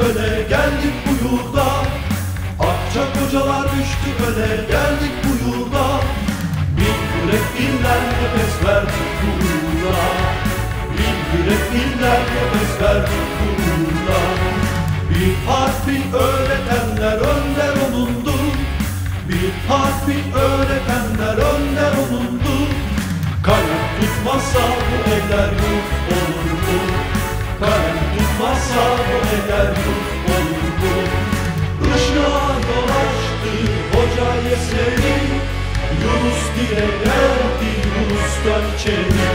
öne, geldik bu yurda. Akçakocalar düştü öne, geldik bu yurda. Bir yürek dinler nefes verdik bu uğruna. Bir yürek dinler nefes verdik bu uğruna. Bir harfi öğretenler önder olundu. Bir harfi öğretenler önder olundu. Kalem tutmazsa bu eller yurt olurdu. Kalem tutmazsa bu eller yurt olurdu. Işığa yol açtı hoca yeseri. Yunus diye geldi Yunus'tan içeri.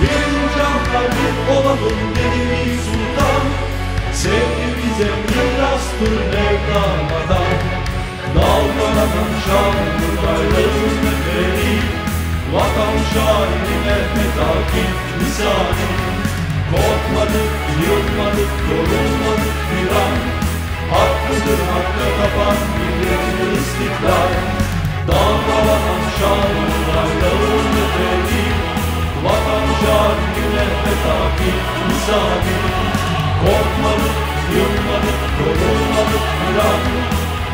Bir canla bir olalım dedi bir sultan. Sevgi bize mirastır Mevlana'dan. Dalgalanın şanlılarımız neferi. Vatan şairine fedakit misali. Korkmadık, yılmadık, yorulmadık bir an. Hakkıdır hakka tapan milletin istiklal. Dalgalanan şanlılar yağın öteki. Vatan şairine fedakit misali. Korkmadık, yılmadık, yorulmadık bir an.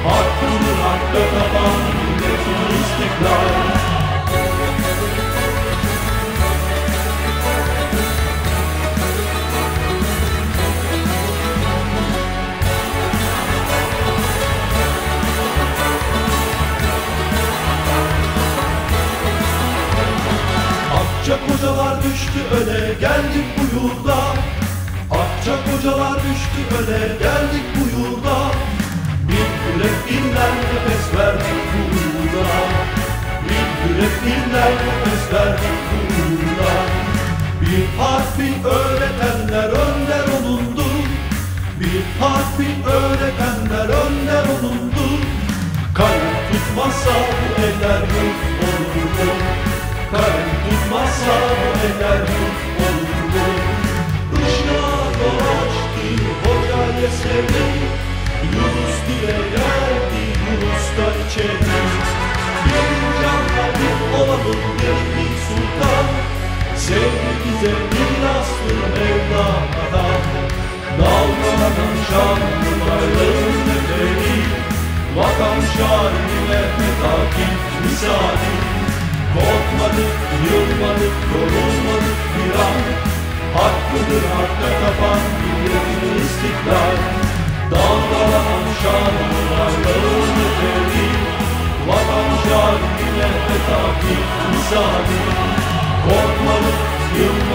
Hakkıdır hakka tapan milletin istiklal. Akçakocalar düştü öne, geldik bu yurda. Akçakocalar düştü öne, geldik bu yurda. Bir yürek dinler nefes verdik bu uğruna. Bir yürek dinler nefes verdik bu uğruna. Bir harfi öğretenler önder olundu. Bir harfi öğretenler önder olundu. Kalem tutmazsa bu eller yurt olurdu. Kalem tutmazsa bu eller yurt olurdu. Işığa yol açtı hoca yeseri. Yunus diye geldi Yunus'tan içeri. Bir canla bir olalım bir sultan. Sevgi bize mirastır Mevlana'dan. Dalgalanan şanlılarımız neferi. Vatan şairine fedakit misali. Korkmadık, yılmadık, yorulmadık bir an. Hakkıdır hakka tapan milletin istiklal. Dalgalanan şanlılar yağın öteki. Vatan şairine fedakit misali. Korkmadık, yılmadık.